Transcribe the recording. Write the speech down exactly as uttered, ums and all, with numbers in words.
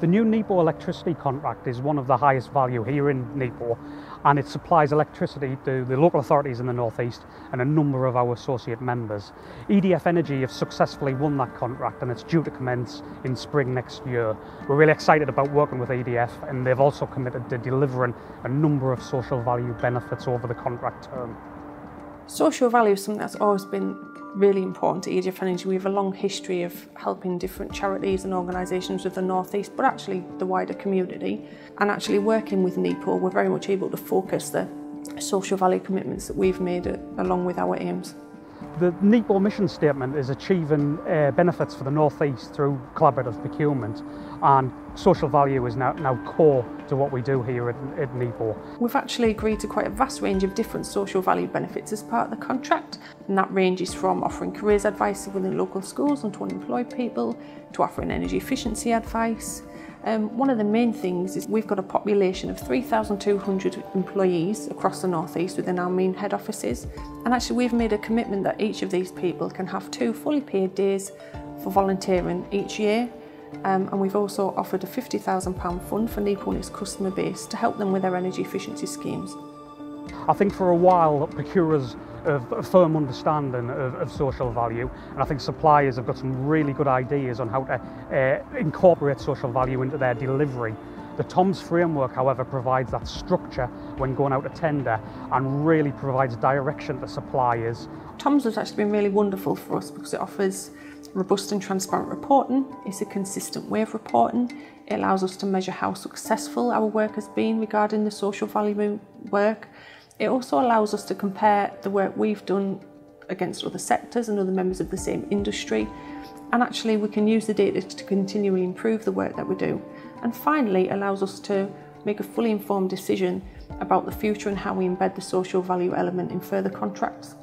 The new NEPO electricity contract is one of the highest value here in NEPO, and it supplies electricity to the local authorities in the North East and a number of our associate members. E D F Energy have successfully won that contract and it's due to commence in spring next year. We're really excited about working with E D F, and they've also committed to delivering a number of social value benefits over the contract term. Social value is something that's always been really important to E D F Energy. We have a long history of helping different charities and organisations of the North East, but actually the wider community. And actually working with NEPO, we're very much able to focus the social value commitments that we've made along with our aims. The NEPO mission statement is achieving uh, benefits for the North East through collaborative procurement, and social value is now, now core to what we do here at, at NEPO. We've actually agreed to quite a vast range of different social value benefits as part of the contract, and that ranges from offering careers advice within local schools and to unemployed people, to offering energy efficiency advice. Um, one of the main things is we've got a population of three thousand two hundred employees across the North East within our main head offices, and actually we've made a commitment that each of these people can have two fully paid days for volunteering each year, um, and we've also offered a fifty thousand pound fund for NEPO and its customer base to help them with their energy efficiency schemes. I think for a while procurers have a firm understanding of, of social value, and I think suppliers have got some really good ideas on how to uh, incorporate social value into their delivery. The TOMs framework, however, provides that structure when going out to tender and really provides direction to suppliers. TOMs has actually been really wonderful for us because it offers robust and transparent reporting. It's a consistent way of reporting. It allows us to measure how successful our work has been regarding the social value work. It also allows us to compare the work we've done against other sectors and other members of the same industry, and actually we can use the data to continually improve the work that we do, and finally allows us to make a fully informed decision about the future and how we embed the social value element in further contracts.